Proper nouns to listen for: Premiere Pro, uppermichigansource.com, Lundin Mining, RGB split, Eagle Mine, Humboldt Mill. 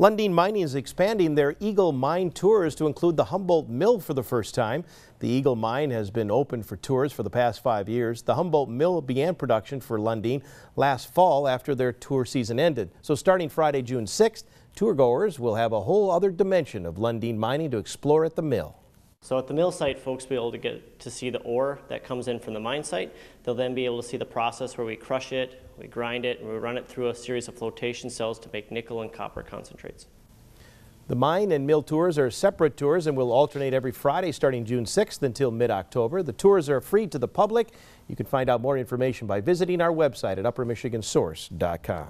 Lundin Mining is expanding their Eagle Mine tours to include the Humboldt Mill for the first time. The Eagle Mine has been open for tours for the past 5 years. The Humboldt Mill began production for Lundin last fall after their tour season ended. So starting Friday, June 6th, tourgoers will have a whole other dimension of Lundin Mining to explore at the mill. So at the mill site, folks will be able to get to see the ore that comes in from the mine site. They'll then be able to see the process where we crush it, we grind it, and we run it through a series of flotation cells to make nickel and copper concentrates. The mine and mill tours are separate tours and will alternate every Friday starting June 6th until mid-October. The tours are free to the public. You can find out more information by visiting our website at uppermichigansource.com.